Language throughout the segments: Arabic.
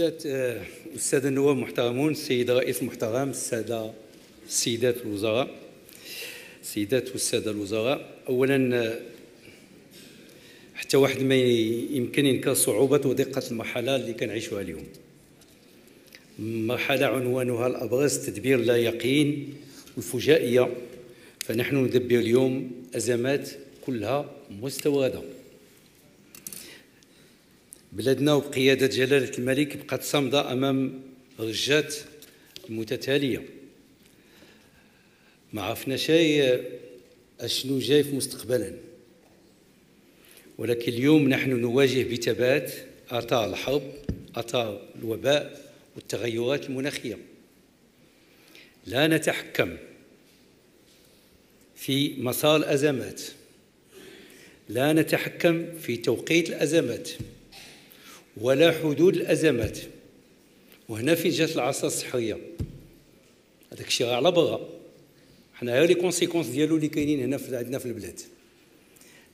السيدات السادة النواب المحترمون، السيد الرئيس المحترم، السادة السيدات الوزراء، السيدات والسادة الوزراء، أولا حتى واحد ما يمكن ينكر صعوبة ودقة المرحلة اللي كنعيشوها اليوم. مرحلة عنوانها الأبرز تدبير لا يقين والفجائية، فنحن ندبر اليوم أزمات كلها مستوردة. بلادنا وبقيادة جلالة الملك بقات صامدة أمام رجات متتالية. ما عرفناش أشنو جاي في مستقبلا، ولكن اليوم نحن نواجه بثبات آثار الحرب، آثار الوباء والتغيرات المناخية. لا نتحكم في مسار الأزمات، لا نتحكم في توقيت الأزمات ولا حدود الأزمات. وهنا فين جات العصا الصحراوية، هذاك الشيء على برا، حنا غير لي كونسيكونس ديالو اللي كاينين هنا عندنا في البلاد.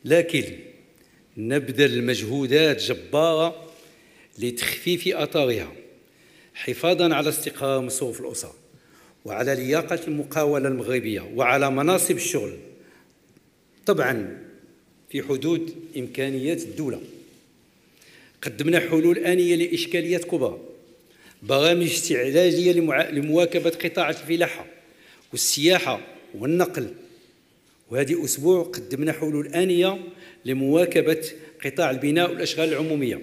لكن نبذل مجهودات جبارة لتخفيف آثارها حفاظاً على استقرار مصروف الأسر، وعلى لياقة المقاولة المغربية، وعلى مناصب الشغل، طبعاً في حدود إمكانيات الدولة. قدمنا حلول آنية لإشكاليات كبرى، برامج استعلاجية لمواكبة قطاع الفلاحة والسياحة والنقل، وهذه أسبوع قدمنا حلول آنية لمواكبة قطاع البناء والأشغال العمومية.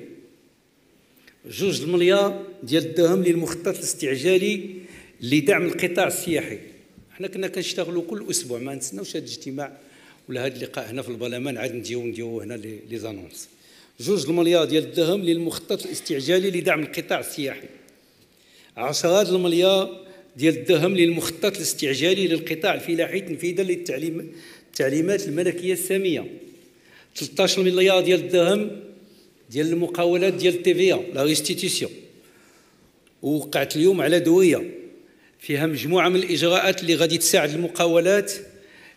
2 مليار ديال الدرهم للمخطط الاستعجالي لدعم القطاع السياحي. حنا كنا كنشتغلوا كل أسبوع، ما نتسناوش هذا الاجتماع ولا هذا اللقاء هنا في البرلمان عاد نجيو نديروا هنا لي زانونس. 2 مليار ديال الدرهم للمخطط الاستعجالي لدعم القطاع السياحي، 10 مليار ديال الدرهم للمخطط الاستعجالي للقطاع الفلاحي تنفيذا للتعليمات الملكية السامية، 13 مليار ديال الدرهم ديال المقاولات ديال التيفيا لا ريستيتيسيون. ووقعت اليوم على دورية فيها مجموعة من الإجراءات اللي غادي تساعد المقاولات،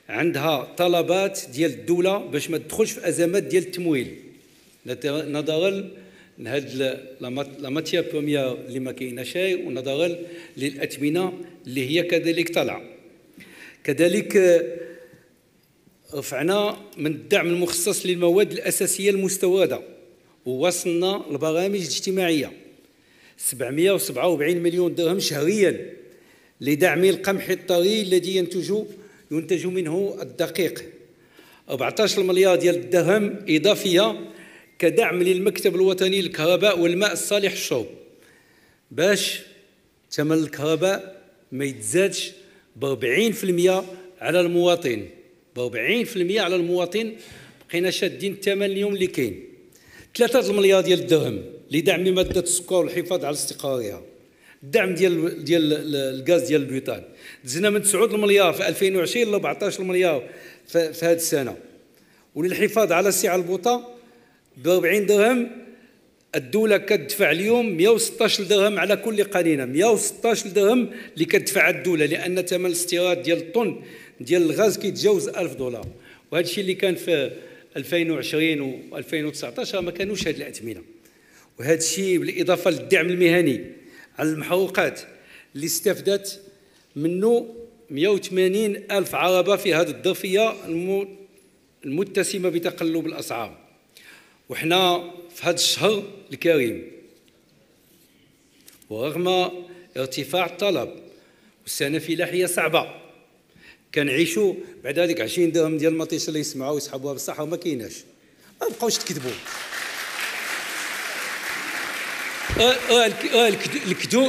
عندها طلبات ديال الدولة باش ما تدخلش في أزمات ديال التمويل نظرا لهاد لا ماتيير بروميير اللي ما كايناش، ونظرا للأثمنة اللي هي كذلك طالعة. كذلك رفعنا من الدعم المخصص للمواد الأساسية المستوردة، ووصلنا لبرامج اجتماعية 747 مليون درهم شهريا لدعم القمح الطري الذي ينتج منه الدقيق، 14 مليار ديال الدرهم إضافية كدعم للمكتب الوطني للكهرباء والماء الصالح للشرب باش ثمن الكهرباء ما يتزادش ب40% على المواطن، ب40% على المواطن. بقينا شادين الثمن اليوم اللي كاين. 3 مليار ديال الدرهم لدعم مادة السكر والحفاظ على استقرارها، الدعم ديال الغاز ديال البوتان. دزنا من 9 مليار في 2020 ل 14 مليار في هذه السنة. وللحفاظ على سعر البوطة ب40 درهم الدولة كتدفع اليوم 116 درهم على كل قنينة، 116 درهم اللي كتدفع الدولة، لأن ثمن الاستيراد ديال الطن ديال الغاز كيتجاوز 1000 دولار. وهذا الشيء اللي كان في 2020 و2019 ما كانوش هذه الأثمنة. وهذا الشيء بالإضافة للدعم المهني على المحروقات اللي استفدت منه 180 ألف عربة في هذه الظرفية المتسمة بتقلب الأسعار. وحنا في هذا الشهر الكريم ورغم ارتفاع الطلب والسنة فلاحية صعبة كنعيشوا بعد هذيك 20 درهم ديال المطيشة اللي يسمعوها ويسحبوها بالصحة وما كايناش. ما بقاوش تكذبوا،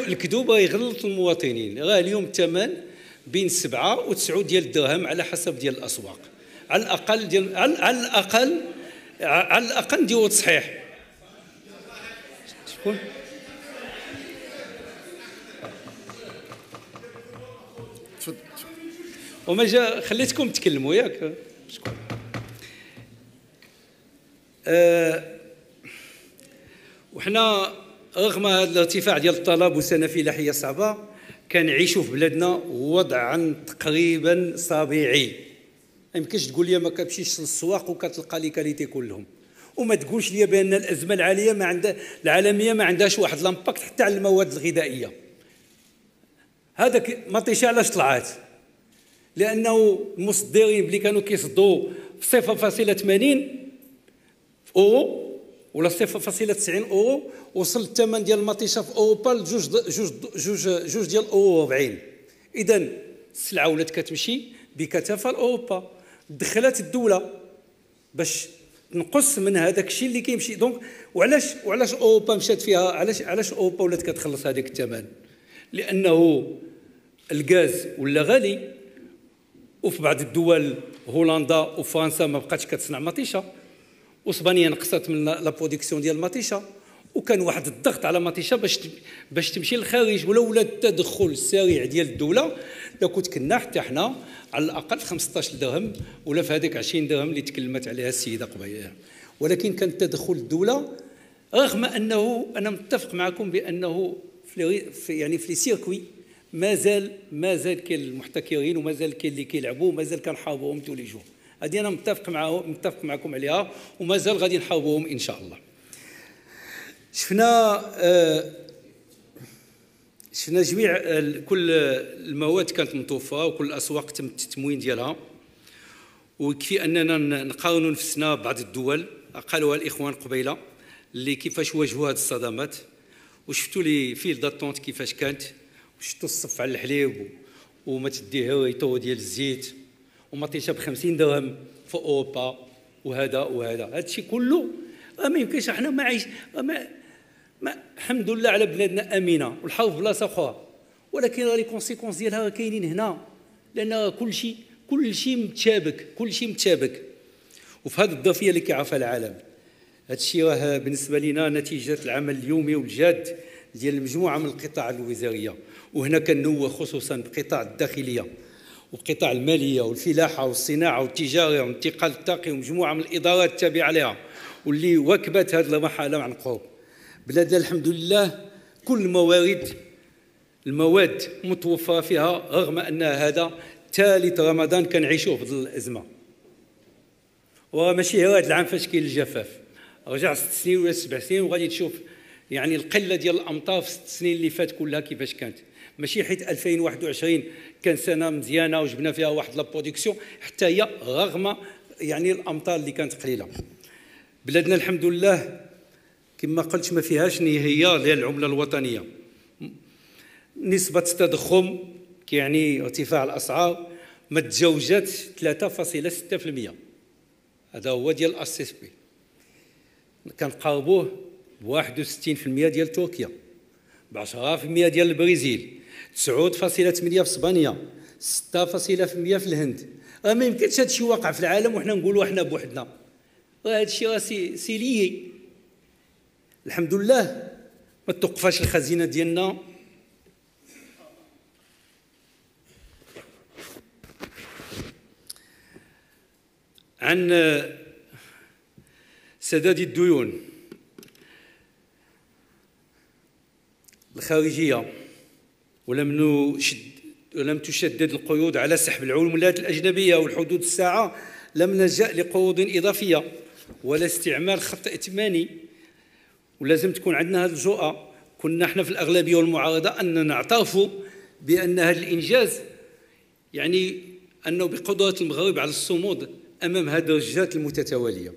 الكذوب يغلط المواطنين. راه اليوم الثمن بين 7 و9 ديال الدرهم على حسب ديال الأسواق، على الأقل على الأقل نديرو تصحيح. شكون؟ وما جا خليتكم تكلموا ياك؟ شكون؟ وحنا رغم هذا الارتفاع ديال الطلب والسنة فلاحية صعبة كنعيشوا في بلادنا وضعا تقريبا طبيعي. ما يمكنش تقول لي ما كتمشيش للسواق وكتلقى لي كاليتي كلهم، وما تقولش لي بان الازمه العالميه ما عندهاش واحد لامباكت حتى على المواد الغذائيه. هذاك مطيشه علاش طلعت؟ لانه المصدرين اللي كانوا كيصدوا 0.80 اورو ولا 0.90 اورو، وصل الثمن ديال المطيشه في اوروبا لجوج ديال اورو 40. اذا السلعه ولات كتمشي بكثافه لاوروبا، دخلت الدوله باش نقص من هذاك الشيء اللي كيمشي. دونك وعلاش اوروبا مشات فيها، علاش اوروبا ولات كتخلص هذاك الثمن؟ لانه الغاز ولا غالي، وفي بعض الدول هولندا وفرنسا ما بقاتش كتصنع مطيشه، واسبانيا نقصت من لا برودكسيون ديال المطيشه، وكان واحد الضغط على مطيشه باش تمشي للخارج. ولولا التدخل السريع ديال الدوله لكنت كنا حتى حنا على الاقل 15 درهم ولا في هذيك 20 درهم اللي تكلمت عليها السيده قبيله. ولكن كان تدخل الدوله، رغم انه انا متفق معكم بانه في لي سيركوي مازال كاين المحتكرين، ومازال كاين اللي كيلعبوا، ومازال كنحاربوهم تولي جور. هذه انا متفق معكم عليها، ومازال غادي نحاربوهم ان شاء الله. شفنا جميع كل المواد كانت متوفره، وكل الاسواق تم التموين ديالها، ويكفي اننا نقارنوا نفسنا بعض الدول قالوها الاخوان قبيله اللي كيفاش واجهوا هذه الصدمات، وشفتوا لي فيل داتونت كيفاش كانت، وشفتوا الصف على الحليب وما تديه ريتو ديال الزيت ومطيشه ب 50 درهم في اوروبا، وهذا هادشي كله ما يمكنش. احنا ما عايش الحمد لله على بلادنا امنه والحرب في بلاصه اخرى، ولكن راه لي كونسيكونس ديالها راه كاينين هنا، لان كل شيء متشابك، وفي هذه الظرفيه اللي كيعرفها العالم. هذا الشيء راه بالنسبه لنا نتيجه العمل اليومي والجاد ديال المجموعه من القطاع الوزاريه، وهنا كننوه خصوصا بقطاع الداخليه وقطاع الماليه والفلاحه والصناعه والتجاره والانتقال الطاقي، ومجموعه من الادارات التابعه لها واللي واكبت هذه المرحله عن قرب. بلادنا الحمد لله كل المواد متوفره فيها، رغم ان هذا ثالث رمضان كنعيشوه في ظل الازمه. وماشي غير هذا العام فاش كاين الجفاف، رجع 6 سنين ولا 7 سنين وغادي تشوف يعني القله ديال الامطار في 6 سنين اللي فات كلها كيفاش كانت. ماشي حيت 2021 كان سنه مزيانه وجبنا فيها واحد لا برودكسيون حتى هي، رغم يعني الامطار اللي كانت قليله. بلادنا الحمد لله كما قلت ما فيهاش نهايه ديال العمله الوطنيه، نسبه التضخم كيعني ارتفاع الاسعار ما تجاوزاتش 3.6%، هذا هو ديال الاس اس بي، كنقاربوه ب 61% ديال تركيا، ب 10% ديال البرازيل، 9.8% في اسبانيا، 6% في الهند. راه ما يمكنش هادشي واقع في العالم وحنا نقولوا حنا بوحدنا، راه هادشي راه سيليي. الحمد لله ما توقفاش الخزينه ديالنا، عن سداد الديون الخارجيه، ولم تشدد القيود على سحب العملات الاجنبيه والحدود الساعه، لم نلجا لقروض اضافيه ولا استعمال خط ائتماني. ولازم تكون عندنا هذه الجرأة، كنا احنا في الأغلبية والمعارضة أن نعترفوا بأن هذا الإنجاز يعني أنه بقدرة المغرب على الصمود أمام هذه الرجات المتتوالية. هذا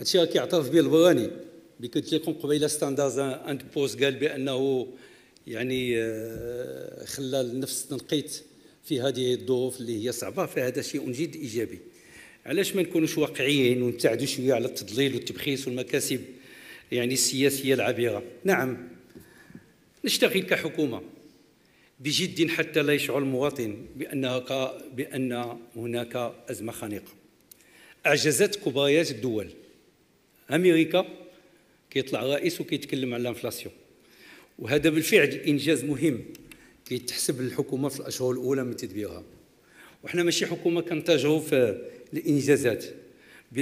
الشيء كيعترف به البراني اللي كنت لكم قبيله ستاندرز اند بوست، قال بأنه يعني خلى النفس تنقيت في هذه الظروف اللي هي صعبة، فهذا شيء جد إيجابي. علاش ما نكونوش واقعيين ونبتعدوا شويه على التضليل والتبخيس والمكاسب يعني السياسيه العبيره؟ نعم، نشتغل كحكومه بجد حتى لا يشعر المواطن بان هناك ازمه خانقه. اعجزت كبريات الدول، امريكا كيطلع رئيس وكيتكلم على الانفلاسيون، وهذا بالفعل انجاز مهم كيتحسب للحكومه في الاشهر الاولى من تدبيرها. وحنا ماشي حكومه كنتاجروا في الانجازات،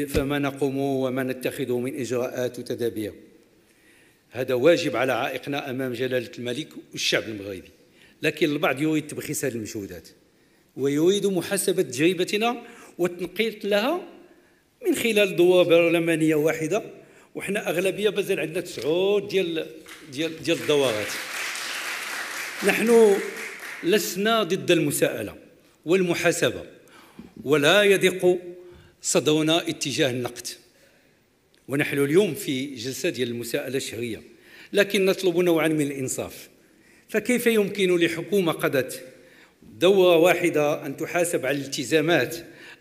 فما نقوم وما نتخذه من اجراءات وتدابير، هذا واجب على عائقنا امام جلاله الملك والشعب المغربي. لكن البعض يريد تبخيس هذه المجهودات، ويريد محاسبه تجربتنا والتنقيط لها من خلال ضوابط علمانيه واحده، وحنا اغلبيه مازال عندنا 9 ديال الدورات. نحن لسنا ضد المساءله والمحاسبه، ولا يضيق صدرنا اتجاه النقد، ونحن اليوم في جلسه ديال المساءله الشهريه، لكن نطلب نوعا من الانصاف. فكيف يمكن لحكومه قضت دوره واحده ان تحاسب على الالتزامات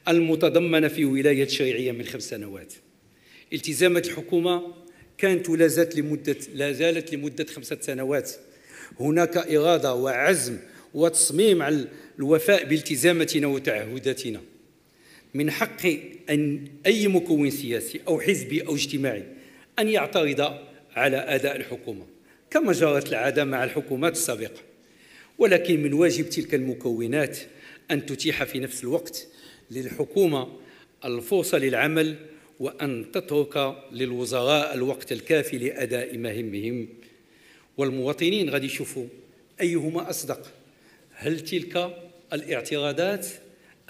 المتضمنه في ولايه الشرعيه من 5 سنوات؟ التزامات الحكومه كانت لا زالت لمده 5 سنوات. هناك اراده وعزم وتصميم على الوفاء بالتزاماتنا وتعهداتنا. من حق ان اي مكون سياسي او حزبي او اجتماعي ان يعترض على اداء الحكومه كما جرت العاده مع الحكومات السابقه، ولكن من واجب تلك المكونات ان تتيح في نفس الوقت للحكومه الفرصه للعمل، وان تترك للوزراء الوقت الكافي لاداء مهامهم. والمواطنين غادي يشوفوا ايهما اصدق، هل تلك الاعتراضات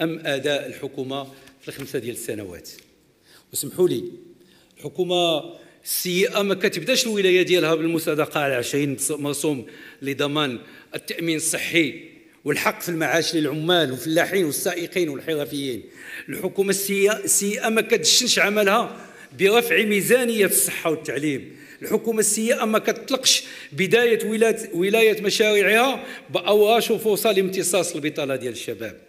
ام اداء الحكومه في 5 سنوات؟ وسمحوا لي، الحكومه السيئه ما كتبداش الولايه ديالها بالمصادقه على 20 مرسوم لضمان التامين الصحي والحق في المعاش للعمال والفلاحين والسائقين والحرفيين. الحكومه السيئه ما كتدشنش عملها برفع ميزانيه الصحه والتعليم. الحكومه السيئه ما كتطلقش بدايه ولايه مشاريعها باوراش وفرصه لامتصاص البطاله ديال الشباب.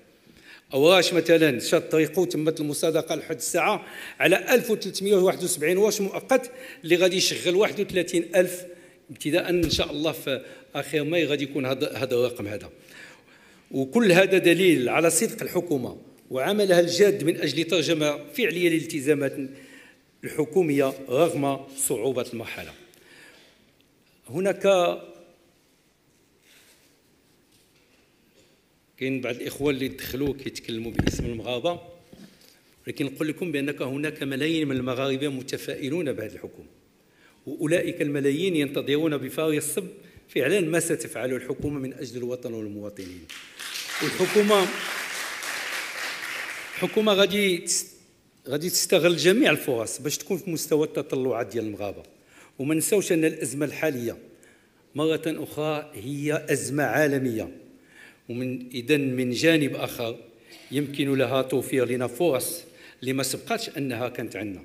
اوراش مثلا شاد طريقو، تمت المصادقه لحد الساعه على 1371 ورش مؤقت اللي غادي يشغل 31000 ابتداء ان شاء الله في اخر ماي غادي يكون هذا الرقم هذا. وكل هذا دليل على صدق الحكومه وعملها الجاد من اجل ترجمه فعليه للالتزامات الحكوميه رغم صعوبه المرحله. هناك كاين بعض الاخوه اللي دخلوا كيتكلموا باسم المغاربه، ولكن نقول لكم بانك هناك ملايين من المغاربه متفائلون بهذه الحكومه، واولئك الملايين ينتظرون بفارغ الصبر فعلا ما ستفعله الحكومه من اجل الوطن والمواطنين. الحكومه غادي تستغل جميع الفرص باش تكون في مستوى التطلعات ديال المغاربه. وما نساوش ان الازمه الحاليه مره اخرى هي ازمه عالميه، ومن اذا من جانب اخر يمكن لها توفير لنا فرص لما سبقتش انها كانت عندنا.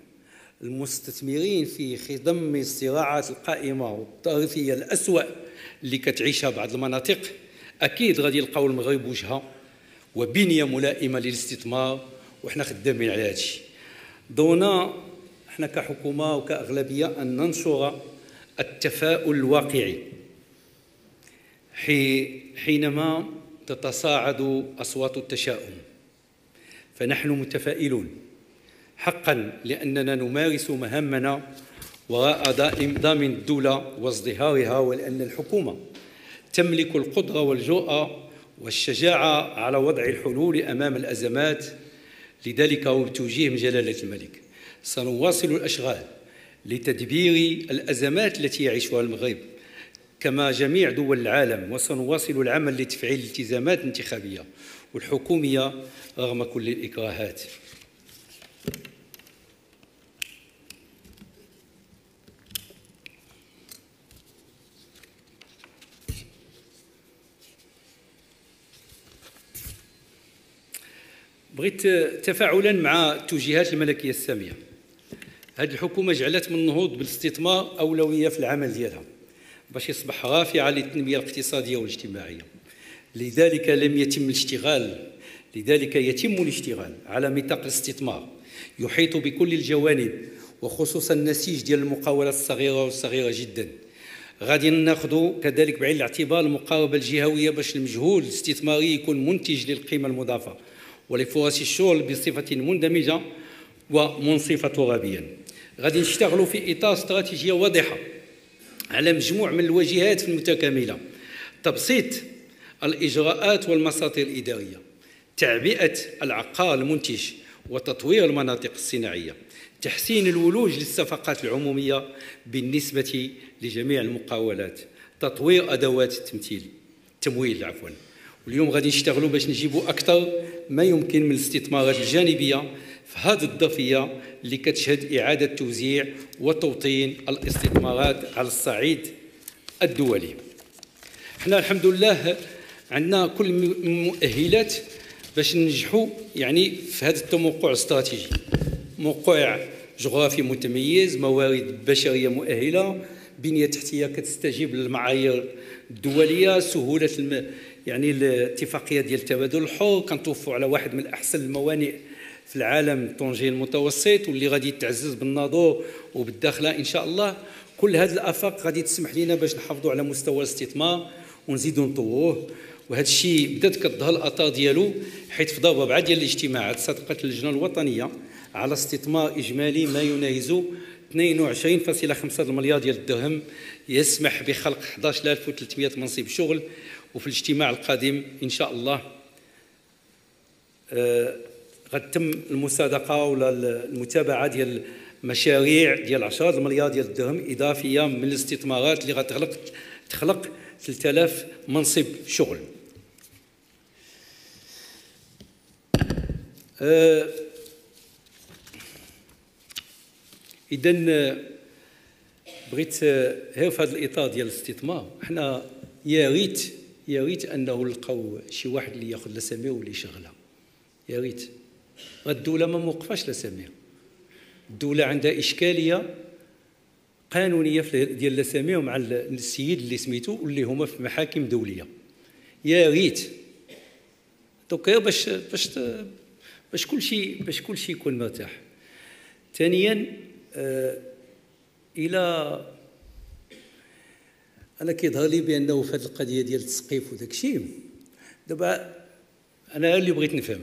المستثمرين في خضم الصراعات القائمه والطرفيه الاسوأ اللي كتعيشها بعض المناطق اكيد غادي يلقاو المغرب وجهه وبنيه ملائمه للاستثمار، وحنا خدامين على هذا الشيء. دورنا حنا كحكومه وكاغلبيه ان ننشر التفاؤل الواقعي حينما تتصاعد اصوات التشاؤم. فنحن متفائلون حقا لاننا نمارس مهمنا وراء ضامن الدوله وازدهارها، ولان الحكومه تملك القدره والجرأه والشجاعه على وضع الحلول امام الازمات. لذلك وبتوجيه جلالة الملك سنواصل الأشغال لتدبير الأزمات التي يعيشها المغرب كما جميع دول العالم، وسنواصل العمل لتفعيل الالتزامات الانتخابية والحكومية رغم كل الإكراهات. بغيت تفاعلا مع التوجيهات الملكيه الساميه. هذه الحكومه جعلت من النهوض بالاستثمار اولويه في العمل ديالها باش يصبح رافعه للتنميه الاقتصاديه والاجتماعيه. لذلك يتم الاشتغال على نطاق الاستثمار يحيط بكل الجوانب، وخصوصا النسيج ديال المقاولات الصغيره والصغيره جدا. غادي ناخذوا كذلك بعين الاعتبار المقاربه الجهويه باش المجهود الاستثماري يكون منتج للقيمه المضافه ولفرص الشغل بصفة مندمجة ومنصفة ترابيا. غادي نشتغلوا في إطار استراتيجية واضحة على مجموعة من الواجهات المتكاملة: تبسيط الإجراءات والمساطير الإدارية، تعبئة العقار المنتج وتطوير المناطق الصناعية، تحسين الولوج للصفقات العمومية بالنسبة لجميع المقاولات، تطوير أدوات التمويل. واليوم غادي نشتغلوا باش نجيبوا اكثر ما يمكن من الاستثمارات الجانبيه في هذه الضفية اللي كتشهد إعادة توزيع وتوطين الاستثمارات على الصعيد الدولي. احنا الحمد لله عندنا كل المؤهلات باش ننجحوا يعني في هذا التموقع الاستراتيجي، موقع جغرافي متميز، موارد بشرية مؤهلة، بنية تحتية كتستجيب للمعايير الدولية، سهولة يعني الاتفاقية ديال التبادل الحر، كنتوفوا على واحد من أحسن الموانئ في العالم طنجي المتوسط واللي غادي تعزز بالناظور وبالداخلة إن شاء الله. كل هذه الآفاق غادي تسمح لنا باش نحافظوا على مستوى الاستثمار ونزيدوا نطوروه، وهذا الشيء بدات كتظهر الآثار ديالو، حيت في دار 4 ديال الاجتماعات صدقت اللجنة الوطنية على استثمار إجمالي ما يناهز 22.5 مليار ديال الدرهم، يسمح بخلق 11300 منصب شغل. وفي الاجتماع القادم إن شاء الله غتم المصادقة ولا المتابعة ديال مشاريع ديال 10 مليار ديال الدرهم إضافية من الاستثمارات اللي تخلق 3000 منصب شغل. إذن بغيت غير في هذا الإطار ديال الاستثمار، حنا يا ريت أنه لقاو شي واحد اللي ياخذ لسمير واللي يشغلها، يا ريت. الدولة ما موقفاش لسمير، الدولة عندها إشكالية قانونية ديال لسمير مع السيد اللي سميتو واللي هما في محاكم دولية. يا ريت دوك غير باش كلشي يكون مرتاح. ثانيا الى انا كيظهر لي بانه في هذه القضيه ديال التسقيف وداك الشيء، دابا انا اللي بغيت نفهم،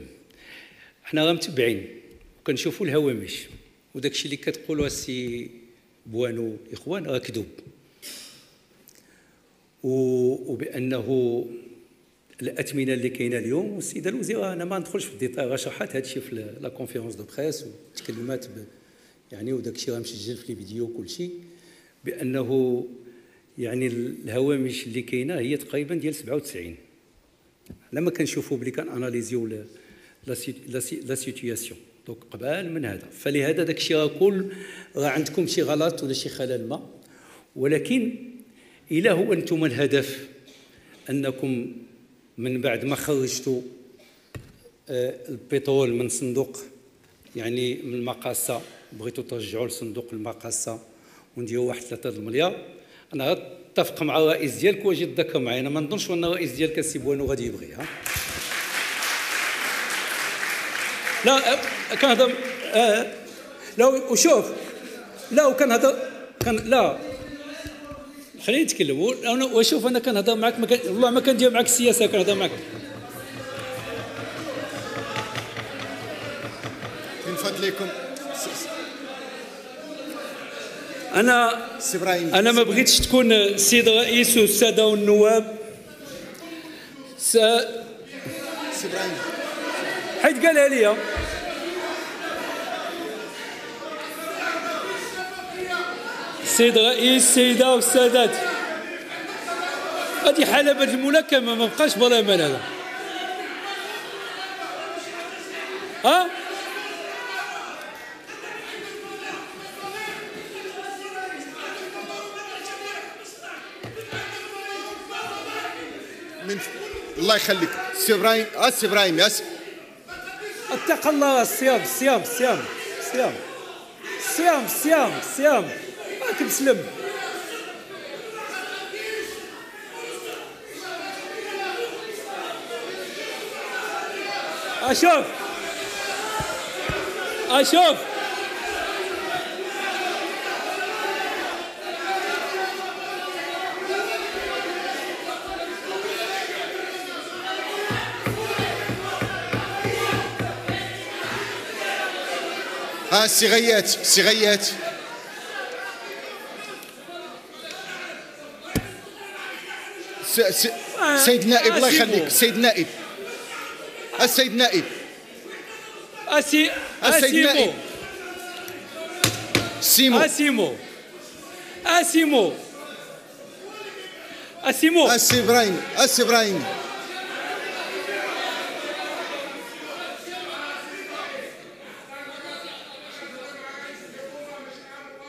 حنا راه متبعين وكنشوفوا الهوامش وداك الشيء اللي كتقولوا السي بوانو الاخوان راه كذوب، وبانه الاثمنه اللي كاينه اليوم. والسيده الوزيره انا ما ندخلش في الديتاي، راه شرحت هذا الشيء في لا كونفيرونس دو بريس وتكلمات يعني، وداك الشيء راه مسجل في الفيديو وكل شيء، بانه يعني الهوامش اللي كاينه هي تقريبا ديال 97. لما كنشوفوا بلي كان اناليزيو لا سيتياسيون دونك قبال من هذا، فلهذا داك الشيء راه عندكم شي غلط ولا شي خلل ما، ولكن الا هو انتم الهدف انكم من بعد ما خرجتوا البترول من صندوق يعني من المقاصه بغيتوا ترجعوا لصندوق المقاصه ونديروا واحد 3 مليار، انا اتفق مع الرئيس ديالك واجي تذكر معايا، انا ما نظنش ان الرئيس ديالك السي بوانو غادي يبغيها. لا كنهضر لا وشوف لا وكنهضر لا خليني نتكلم وشوف، انا كنهضر معك والله ما كندير معك السياسه، كنهضر معك من فضلكم. أنا ما بغيتش تكون السيد الرئيس والسادة والنواب حيت قالها ليا، السيد الرئيس السيدة والسادات، هذه حلبة الملاكمة ما بقاش برلمان هذا. ها الله يخليك السي ابراهيم، السي ابراهيم ياسر اتق الله. الصيام الصيام الصيام الصيام الصيام الصيام الصيام راك مسلم. اشوف السي غيات سيد نائب الله يخليك، السيد نائب اسيمو السي ابراهيم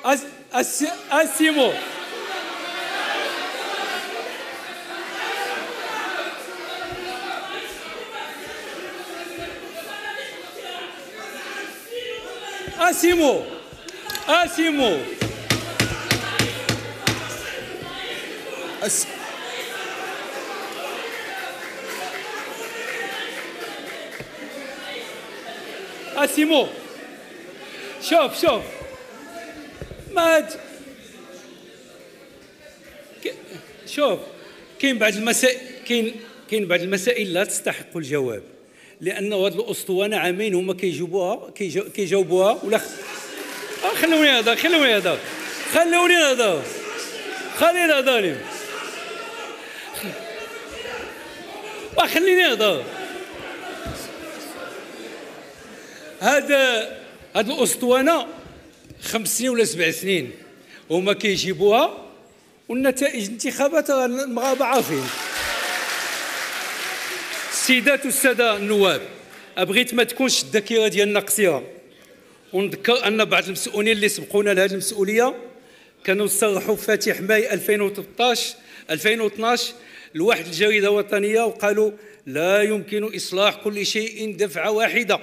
אסימו. אסימו. אסימו. أسيمو شوف شوف ماد شوف كاين بعض المسائل كاين بعض المسائل لا تستحق الجواب لانه هاد الاسطوانه عامين هما كيجاوبوها كيجاوبوها ولا خلوني نهضر خلوني نهضر خلوني نهضر خليني نهضر خليني نهضر. هاد الاسطوانه 5 سنين ولا 7 سنين هما كيجيبوها والنتائج الانتخابات المغاربه عارفين. السيدات والساده النواب، بغيت ما تكونش الذاكره ديالنا قصيره، ونذكر ان بعض المسؤولين اللي سبقونا لهذه المسؤوليه كانوا صرحوا في فاتح ماي 2012 لواحد الجريده وطنيه وقالوا لا يمكن اصلاح كل شيء دفعه واحده.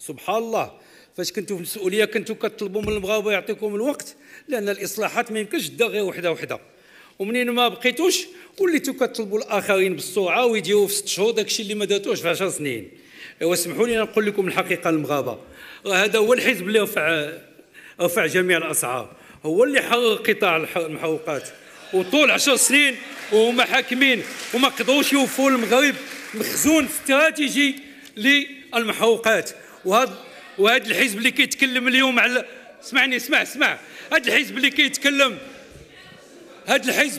سبحان الله، فاش كنتوا في المسؤوليه كنتوا كطلبوا من المغاربه يعطيكم الوقت لان الاصلاحات ما يمكنش تدار غير وحده وحده، ومنين ما بقيتوش وليتوا كطلبوا الاخرين بالسرعه ويديروا في 6 شهور داكشي اللي ما داتوش في 10 سنين. ايوا سمحوا لي نقول لكم الحقيقه المغاربه، هذا هو الحزب اللي رفع جميع الاسعار، هو اللي حرر قطاع المحروقات، وطول 10 سنين وهما حاكمين وما قدروش يوفوا للمغرب مخزون استراتيجي للمحروقات. وهذا الحزب اللي كيتكلم اليوم على سمعني سمع هذا الحزب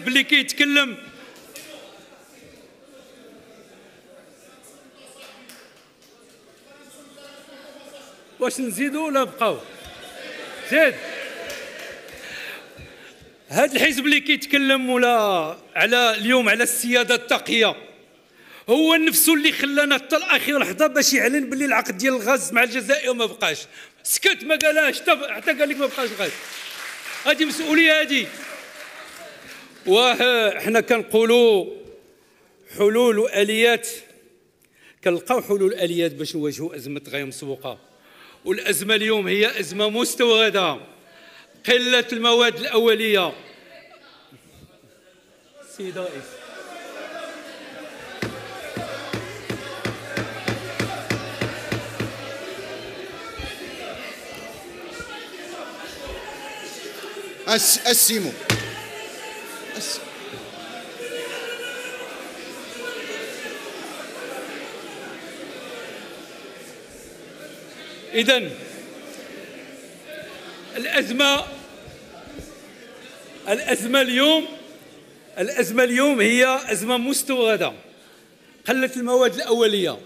اللي كيتكلم واش نزيدوا ولا نبقاو؟ زيد هذا الحزب اللي كيتكلم ولا على اليوم على السياده التقيه، هو نفسه اللي خلانا حتى لاخر لحظه باش يعلن باللي العقد ديال الغاز مع الجزائر ما بقاش، سكت ما قالهاش حتى قال لك ما بقاش الغاز. هذه مسؤوليه هذه. وحنا كنقولوا حلول واليات، كنلقاو حلول اليات باش نواجهوا ازمه غير مسبوقه، والازمه اليوم هي ازمه مستورده، قله المواد الاوليه. السيد الرئيس أسيمو إذن الأزمة اليوم هي أزمة مستوردة، قلة المواد الأولية،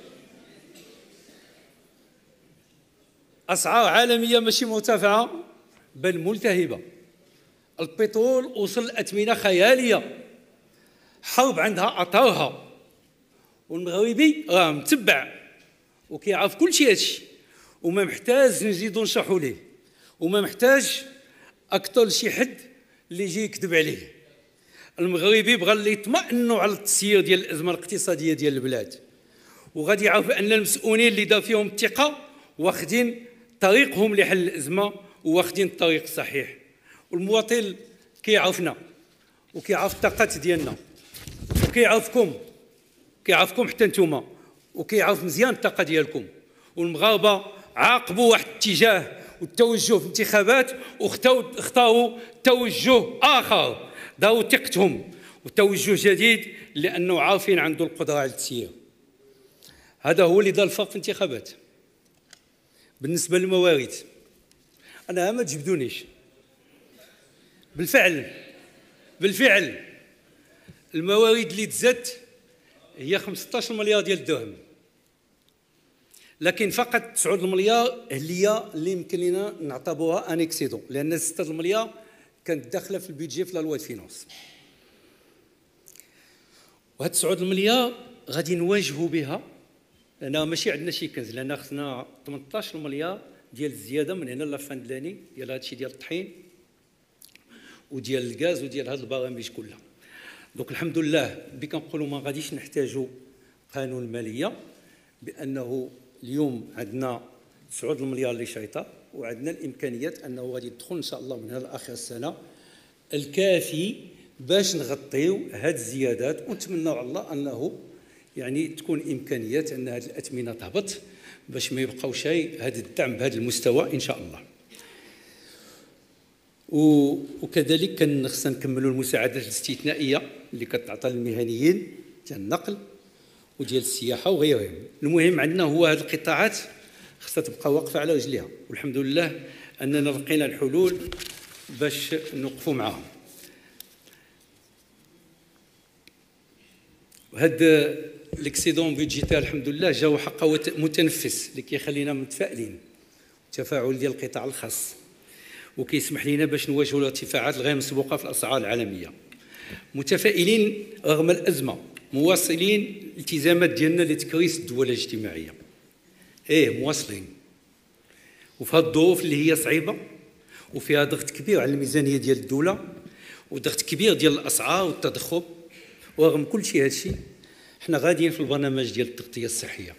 أسعار عالمية ماشي مرتفعة بل ملتهبة، البترول وصل لأثمنة خيالية، حرب عندها أثارها، والمغربي راه متبع وكيعرف كل شيء هادشي، وما محتاج نزيدو نشرحو ليه، وما محتاج أكثر لشي حد اللي يجي يكذب عليه. المغربي بغا اللي يطمئنوا على التسيير ديال الأزمة الاقتصادية ديال البلاد، وغادي يعرف أن المسؤولين اللي دا فيهم الثقة واخدين طريقهم لحل الأزمة وواخدين الطريق الصحيح. والمواطن كيعرفنا وكيعرف الطاقات ديالنا وكيعرفكم حتى نتوما وكيعرف مزيان الطاقه ديالكم. والمغاربه عاقبوا واحد الاتجاه والتوجه في الانتخابات واختاروا توجه اخر، داروا ثقتهم وتوجه جديد لانه عارفين عنده القدره على التسيير. هذا هو اللي دار الفرق في الانتخابات. بالنسبه للموارد انا ما تجبدونيش، بالفعل الموارد اللي تزادت هي 15 مليار ديال الدرهم، لكن فقط 9 المليار هي اللي يمكن لنا نعتبروها ان اكسيدون، لان 6 المليار كانت داخله في البيدجي في لا لوا فينونس. وهاد 9 المليار غادي نواجهوا بها، لان ماشي عندنا شي كنز، لان خصنا 18 مليار ديال الزياده من هنا لفان ديال هادشي ديال الطحين وديال الغاز وديال هاد البرامج كلها. دونك الحمد لله ملي كنقولوا ما غاديش نحتاجوا قانون الماليه، بانه اليوم عندنا 9 المليار اللي شايطه، وعندنا الامكانيات انه غادي يدخل ان شاء الله من هذا اخر السنه الكافي باش نغطيو هاد الزيادات، ونتمناو على الله انه يعني تكون امكانيات ان هاد الاثمنه تهبط باش ما يبقاوش هاد الدعم بهذا المستوى ان شاء الله. وكذلك خصنا نكملوا المساعدات الاستثنائيه اللي كتعطى للمهنيين ديال النقل وديال السياحه وغيرهم. المهم عندنا هو هاد القطاعات خصها تبقى واقفه على رجليها، والحمد لله اننا لقينا الحلول باش نوقفوا معاهم. وهذا الاكسيدون بيدجيتال الحمد لله جاو حقه متنفس اللي كيخلينا متفائلين، التفاعل ديال القطاع الخاص وكيسمح لنا باش نواجهوا الارتفاعات الغير مسبوقه في الاسعار العالميه. متفائلين رغم الازمه، مواصلين الالتزامات ديالنا لتكريس الدول الاجتماعيه. مواصلين، وفي هذه الظروف اللي هي صعيبه وفيها ضغط كبير على الميزانيه ديال الدوله وضغط كبير ديال الاسعار والتضخم، ورغم كل شيء هادشي حنا غاديين في البرنامج ديال التغطيه الصحيه،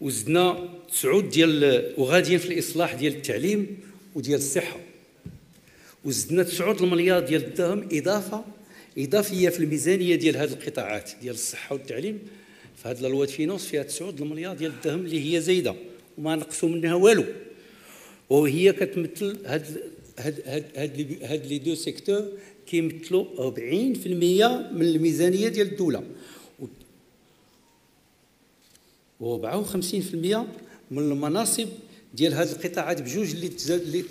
وزدنا 9 ديال، وغاديين في الاصلاح ديال التعليم وديال الصحه، وزدنا 9 المليار ديال الدرهم اضافيه في الميزانيه ديال هاد القطاعات ديال الصحه والتعليم. في هاد لالوا فينونس فيها 9 المليار ديال الدرهم اللي هي زايده وما نقصوا منها والو، وهي كتمثل هاد لي دو سيكتور كيمثلوا 40% من الميزانيه ديال الدوله، و54% من المناصب ديال هاد القطاعات بجوج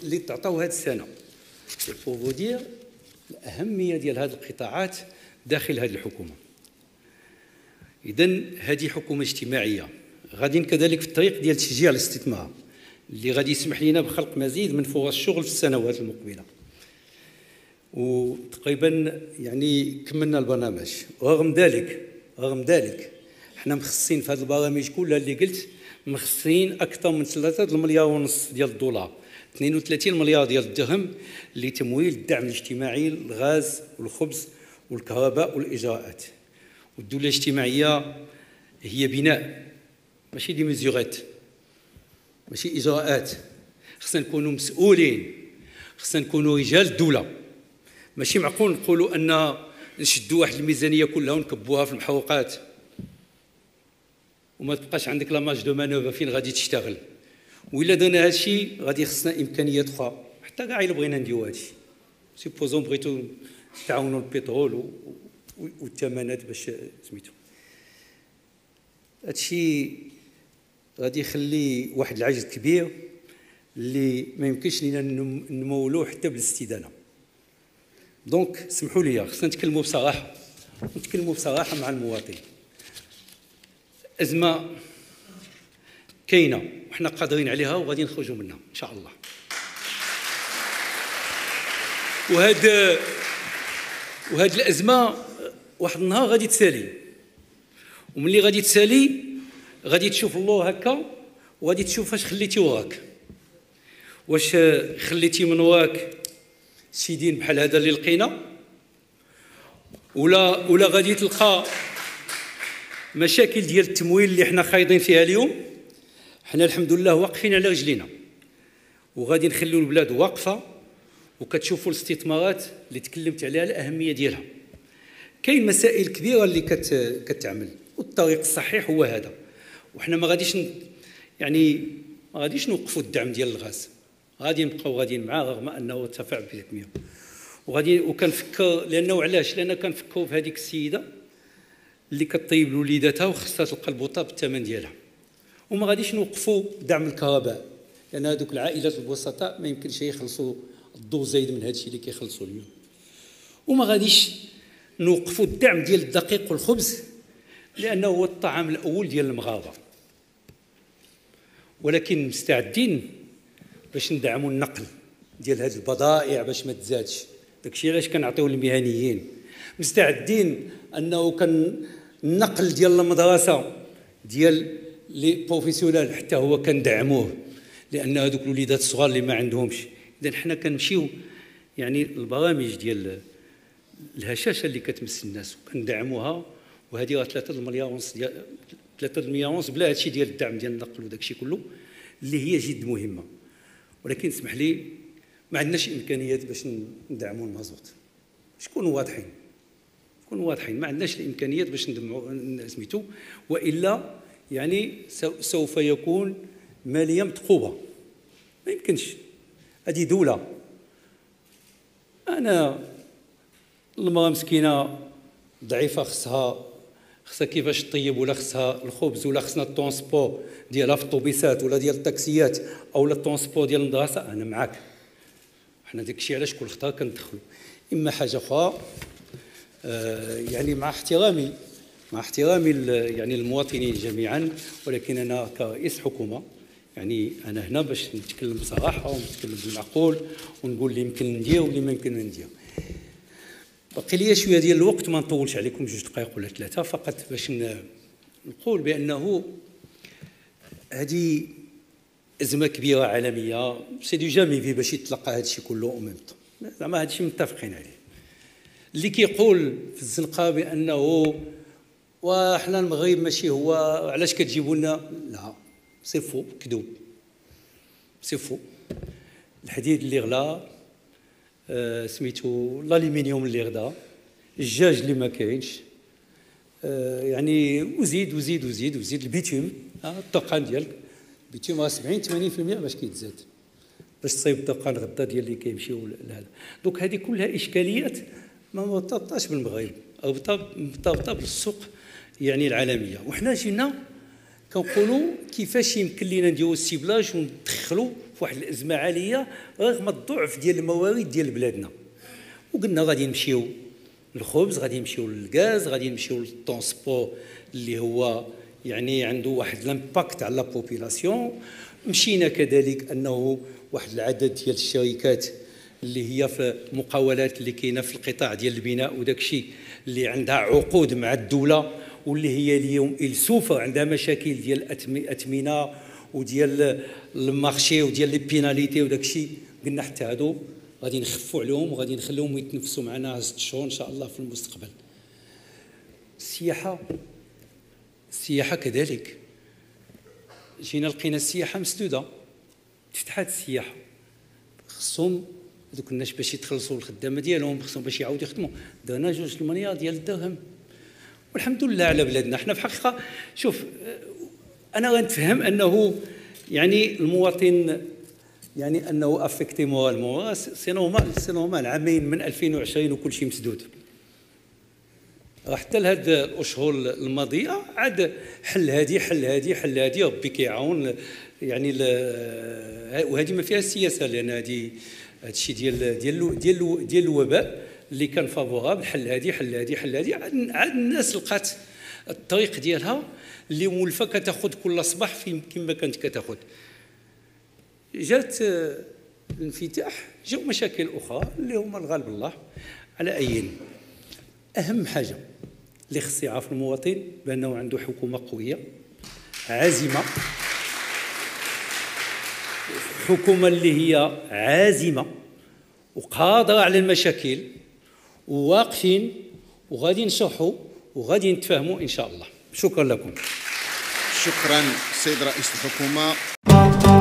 اللي تعطاو هاد السنه. وغادير الاهميه ديال هاد القطاعات داخل هاد الحكومه. اذا هذه حكومه اجتماعيه، غاديين كذلك في الطريق ديال تشجيع الاستثمار اللي غادي يسمح لنا بخلق مزيد من فرص الشغل في السنوات المقبله. وتقريبا يعني كملنا البرنامج. رغم ذلك حنا مخصصين في هذه البرامج كلها اللي قلت مخصصين اكثر من 3.5 مليار ديال الدولار، 32 مليار ديال الدرهم لتمويل الدعم الاجتماعي للغاز والخبز والكهرباء والاجراءات. والدوله الاجتماعيه هي بناء، ماشي دي ميزورات، ماشي اجراءات. خصنا نكونوا مسؤولين، خصنا نكونوا رجال الدوله. ماشي معقول نقولوا ان نشدوا واحد الميزانيه كلها ونكبوها في المحروقات وما تبقاش عندك لا مارج دو مانوفر فين غادي تشتغل. وإلا درنا هذا الشيء غادي خصنا امكانيات اخرى، حتى كاع الا بغينا نديرو هذا الشيء. سيبوزون بغيتو تعاونوا البترول والثمنات باش سميتو، هذا الشيء غادي يخلي واحد العجز كبير اللي ما يمكنش لينا نمولوه حتى بالاستدانه. دونك سمحوا لي خصنا نتكلموا بصراحه، مع المواطن. الازمه كاينه وحنا قادرين عليها وغادي نخرجوا منها ان شاء الله. وهاد الازمه واحد النهار غادي تسالي، وملي غادي تسالي غادي تشوف الله هكا، وغادي تشوف واش خليتي وراك، واش خليتي من وراك شي دين بحال هذا اللي لقينا، ولا غادي تلقى مشاكل ديال التمويل اللي حنا خايضين فيها اليوم. حنا الحمد لله واقفين على رجلينا، وغادي نخليو البلاد واقفه. وكتشوفوا الاستثمارات اللي تكلمت عليها الاهميه ديالها. كاين مسائل كبيره اللي كتعمل، والطريق الصحيح هو هذا. وحنا ما غاديش نوقفوا الدعم ديال الغاز، غادي نبقاو غاديين معاه رغم انه ارتفع ب 300%. وكنفكر لان كنفكروا في هذيك السيده اللي كطيب لوليداتها وخصها تلقى البوطه بالثمن ديالها. وما غاديش نوقفوا دعم الكهرباء، لان هذوك العائلات البسطاء ما يمكنش يخلصوا الضوء زايد من هذا الشيء اللي كيخلصوا اليوم. وما غاديش نوقفوا الدعم ديال الدقيق والخبز، لانه هو الطعام الاول ديال المغاربه. ولكن مستعدين باش ندعموا النقل ديال هذه البضائع باش ما تزادش، داكشي علاش كنعطيو للمهنيين. مستعدين انه كان النقل ديال المدرسه ديال لي بروفيسيونيل حتى هو كندعموه، لان هذوك الوليدات الصغار اللي ما عندهمش. اذا حنا كنمشيو يعني البرامج ديال الهشاشه اللي كتمس الناس وكندعموها، وهذه راه 3 مليار ونص بلا هادشي ديال الدعم ديال النقل وداكشي كله اللي هي جد مهمه. ولكن اسمح لي ما عندناش امكانيات باش ندعموا المازوت، نكونوا واضحين ما عندناش الامكانيات باش ندعموا سميتو، والا يعني سوف يكون ماليه مثقوبه. ما يمكنش هذه دوله. انا المراه مسكينه ضعيفه خصها كيفاش طيب، ولا خصها الخبز، ولا خصنا الترونسبور ديالها في الطوبيسات ولا ديال التاكسيات اولا الترونسبور ديال المدرسه. انا معاك، حنا داكشي علاش كل خطا كندخلوا اما حاجه اخرى. يعني مع احترامي يعني المواطنين جميعا، ولكن انا كرئيس حكومه يعني انا هنا باش نتكلم بصراحه ونتكلم بالمعقول ونقول اللي يمكن ندير واللي ما يمكن ندير. باقي لي شويه ديال الوقت، ما نطولش عليكم 2 دقائق ولا 3 فقط باش نقول بانه هذه ازمه كبيره عالميه، سي دو جامي في باش يتلقى هذا الشيء كله او ميم طون، زعما هذا الشيء متفقين عليه. اللي كيقول في الزنقه بانه وحنا المغرب ماشي هو علاش كتجيبوا لنا، لا سي فو، كذوب سي فو. الحديد اللي غلا سميتو، الالومنيوم اللي غدا، الجاج اللي ما كاينش، يعني وزيد البيتيوم، الطوقان ديالك البيتيوم راه 70-80% باش كيتزاد باش تصيب الطوقان غدا ديال اللي كيمشيو لهذا. دونك هذه كلها اشكاليات ما مرتبطاش بالمغرب، مرتبطه بالسوق يعني العالميه. وحنا جينا كنقولوا كيفاش يمكن لينا نديروا السيبلاج وندخلوا في واحد الازمه عاليه رغم الضعف ديال الموارد ديال بلادنا. وقلنا غادي نمشيو للخبز، غادي نمشيو للغاز، غادي نمشيو للترونسبور اللي هو يعني عنده واحد الامباكت على لابوبيلاسيون. مشينا كذلك انه واحد العدد ديال الشركات اللي هي في المقاولات اللي كاينه في القطاع ديال البناء وداك الشيء اللي عندها عقود مع الدوله، واللي هي اليوم السوف عندها مشاكل ديال اثمنه وديال المارشي وديال لي بيناليتي وداك الشيء. قلنا حتى هادو غادي نخفوا عليهم وغادي نخليهم يتنافسوا معنا 6 شهور ان شاء الله في المستقبل. السياحه كذلك جينا لقينا السياحه مسدوده، فتحات السياحه خصهم دوك الناس باش يتخلصوا الخدامه ديالهم، خصهم باش يعاودوا يخدموا، درنا 2 مليار ديال الدرهم. والحمد لله على بلادنا. حنا في الحقيقه شوف، انا غنتفهم انه يعني المواطن يعني انه افكتي مورالمون، سي نورمال. عامين من 2020 وكل شيء مسدود، حتى لهاد الاشهر الماضيه عاد حل هادي ربي كيعاون يعني. وهذه ما فيها السياسه، لان هذه هادشي ديال ديال ديال ديال الوباء اللي كان فافورابل. حل هادي عاد الناس لقات الطريق ديالها اللي مولفه كتاخذ كل صباح في كما كانت كتاخذ. جات الانفتاح، جاو مشاكل اخرى اللي هما الغالب الله. على اي اهم حاجه اللي خص يعرف المواطن بانه عنده حكومه قويه عازمه، حكومه اللي هي عازمه وقادره على المشاكل، وواقفين وغادي نشرحوا وغادي نتفاهموا ان شاء الله. شكرا لكم. شكرا سيد رئيس الحكومه.